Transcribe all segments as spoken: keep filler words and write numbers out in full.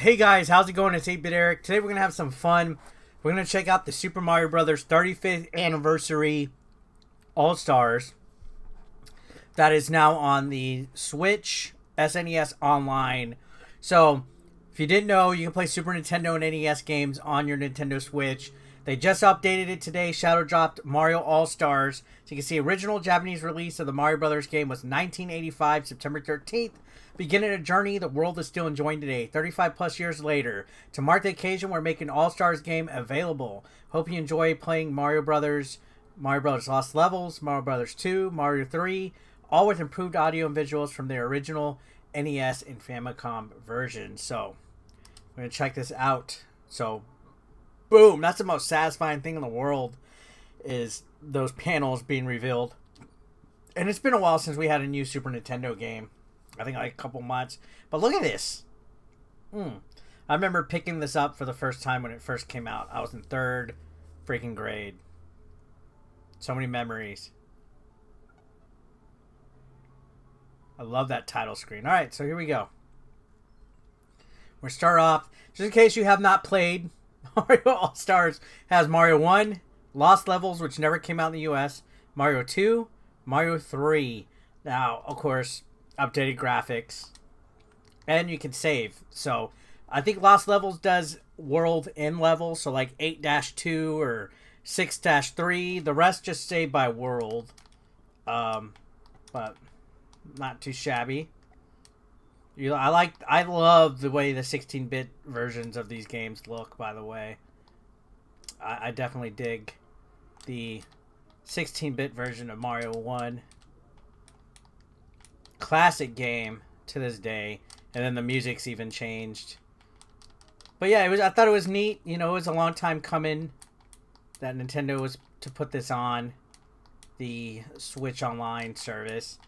Hey guys, how's it going? It's eight bit Eric. Today we're going to have some fun. We're going to check out the Super Mario Brothers thirty-fifth Anniversary All-Stars that is now on the Switch S N E S Online. So, if you didn't know, you can play Super Nintendo and N E S games on your Nintendo Switch. They just updated it today, shadow dropped Mario All-Stars. So you can see original Japanese release of the Mario Brothers game was nineteen eighty-five, September thirteenth. Beginning a journey the world is still enjoying today, thirty-five plus years later. To mark the occasion, we're making All-Stars game available. Hope you enjoy playing Mario Brothers, Mario Brothers Lost Levels, Mario Brothers two, Mario three, all with improved audio and visuals from their original N E S and Famicom version. So, we're going to check this out. So, boom! That's the most satisfying thing in the world, is those panels being revealed. And it's been a while since we had a new Super Nintendo game. I think like a couple months. But look at this. Mm. I remember picking this up for the first time when it first came out. I was in third freaking grade. So many memories. I love that title screen. Alright, so here we go. We're start off. Just in case you have not played, Mario All-Stars has Mario one, Lost Levels, which never came out in the U S, Mario two, Mario three. Now, of course, updated graphics, and you can save. So I think Lost Levels does world in level, so like eight dash two or six dash three. The rest just saved by world, um, but not too shabby. You, I like, I love the way the sixteen bit versions of these games look. By the way, I, I definitely dig the sixteen bit version of Mario one. Classic game to this day, and then the music's even changed. But yeah, it was. I thought it was neat. You know, it was a long time coming that Nintendo was to put this on the Switch Online service.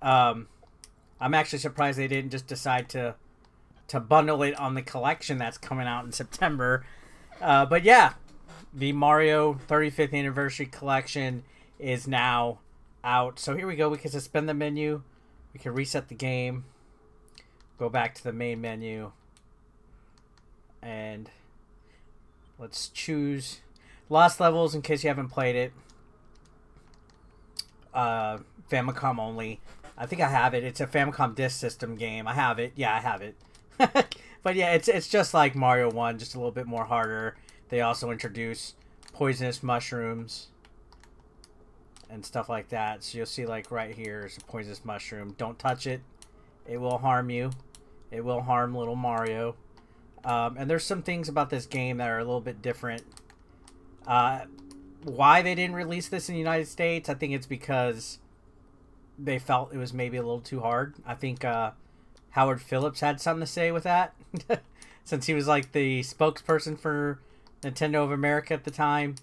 Um, I'm actually surprised they didn't just decide to to bundle it on the collection that's coming out in September. Uh, but yeah, the Mario thirty-fifth Anniversary Collection is now out. So here we go. We can suspend the menu. We can reset the game, go back to the main menu, and let's choose Lost Levels in case you haven't played it. Uh, Famicom only. I think I have it. It's a Famicom Disk System game. I have it. Yeah, I have it. But yeah, it's, it's just like Mario one, just a little bit more harder. They also introduce poisonous mushrooms and stuff like that. So you'll see, like, right here is a poisonous mushroom. Don't touch it. It will harm you. It will harm little Mario. Um, and there's some things about this game that are a little bit different. Uh, why they didn't release this in the United States, I think it's because they felt it was maybe a little too hard. I think uh, Howard Phillips had something to say with that. Since he was, like, the spokesperson for Nintendo of America at the time.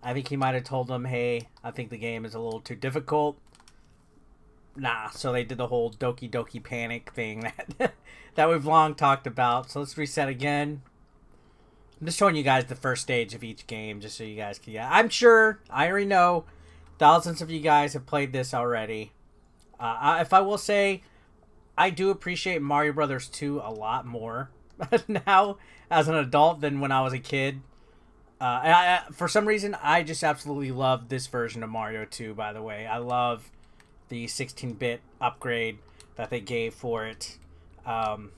I think he might have told them, hey, I think the game is a little too difficult. Nah, so they did the whole Doki Doki Panic thing that, that we've long talked about. So let's reset again. I'm just showing you guys the first stage of each game just so you guys can... Yeah, I'm sure, I already know, thousands of you guys have played this already. Uh, I, if I will say, I do appreciate Mario Brothers two a lot more now as an adult than when I was a kid. Uh, and I, for some reason, I just absolutely love this version of Mario two, by the way. I love the sixteen bit upgrade that they gave for it. Um,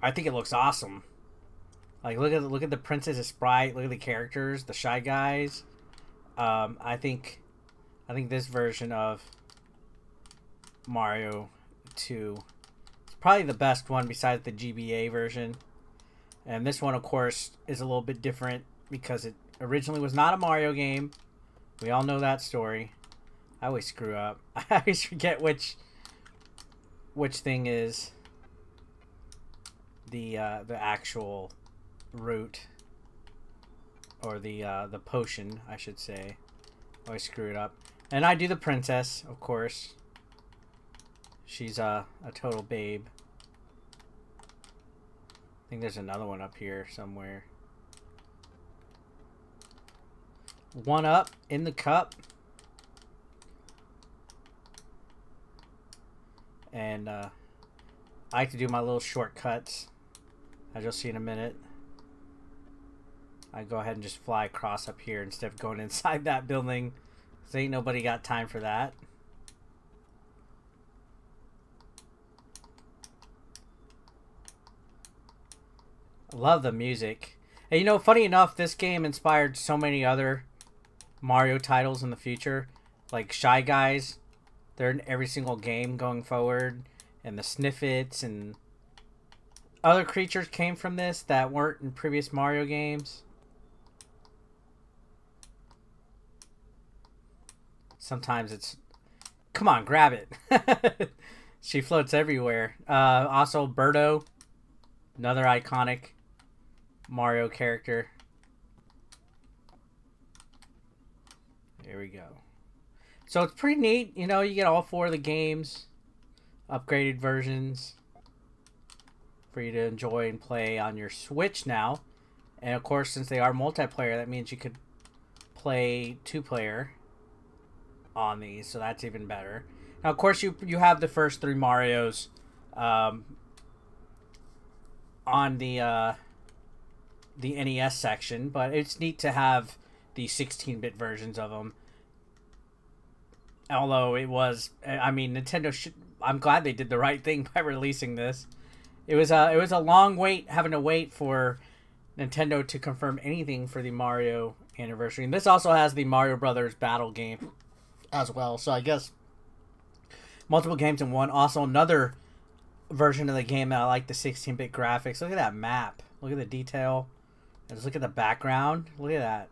I think it looks awesome. Like, look at, look at the princess sprite. Look at the characters, the Shy Guys. Um, I think I think this version of Mario two is probably the best one besides the G B A version. And this one, of course, is a little bit different, because it originally was not a Mario game. We all know that story. I always screw up. I always forget which which thing is the uh, the actual root, or the uh, the potion, I should say. I always screw it up. And I do the princess, of course. She's a, a total babe. I think there's another one up here somewhere. One up in the cup, and uh, I like to do my little shortcuts. as you'll see in a minute. I go ahead and just fly across up here instead of going inside that building, because ain't nobody got time for that. I love the music. And you know, funny enough, this game inspired so many other Mario titles in the future, like Shy Guys. They're in every single game going forward, and the Sniffits and other creatures came from this that weren't in previous Mario games. Sometimes it's... Come on, grab it. She floats everywhere. Uh, also, Birdo. Another iconic Mario character. Here we go. So it's pretty neat. You know, you get all four of the games. Upgraded versions. For you to enjoy and play on your Switch now. And of course, since they are multiplayer, that means you could play two-player on these, so that's even better. Now, of course, you you have the first three Marios um, on the uh, the N E S section, but it's neat to have the sixteen-bit versions of them. Although it was, I mean, Nintendo should. I'm glad they did the right thing by releasing this. It was a it was a long wait, having to wait for Nintendo to confirm anything for the Mario anniversary. And this also has the Mario Brothers battle game as well. So I guess multiple games in one. Also another version of the game that I like, the sixteen-bit graphics. Look at that map. Look at the detail. And just look at the background. Look at that.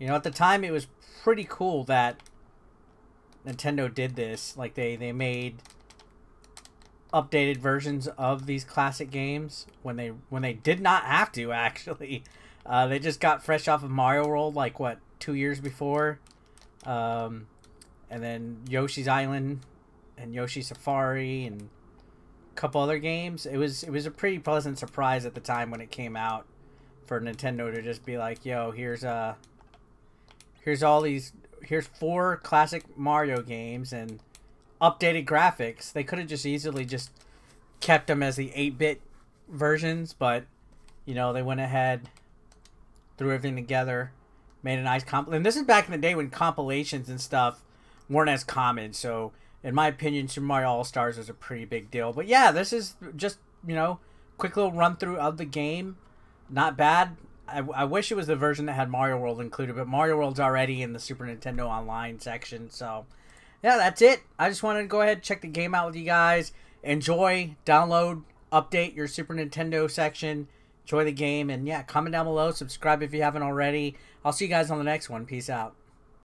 You know, at the time it was pretty cool that Nintendo did this. Like, they, they made updated versions of these classic games when they when they did not have to, actually. Uh, they just got fresh off of Mario World, like, what, two years before? Um, and then Yoshi's Island and Yoshi's Safari and a couple other games. It was, it was a pretty pleasant surprise at the time when it came out for Nintendo to just be like, yo, here's, uh, here's all these... Here's four classic Mario games and updated graphics. They could have just easily just kept them as the eight-bit versions, but, you know, they went ahead, threw everything together, made a nice comp. And this is back in the day when compilations and stuff weren't as common. So, in my opinion, Super Mario All-Stars was a pretty big deal. But, yeah, this is just, you know, quick little run-through of the game. Not bad. I, I wish it was the version that had Mario World included, but Mario World's already in the Super Nintendo Online section, so yeah, that's it. I just wanted to go ahead and check the game out with you guys. Enjoy, download, update your Super Nintendo section, enjoy the game, and yeah, comment down below, subscribe if you haven't already. I'll see you guys on the next one. Peace out.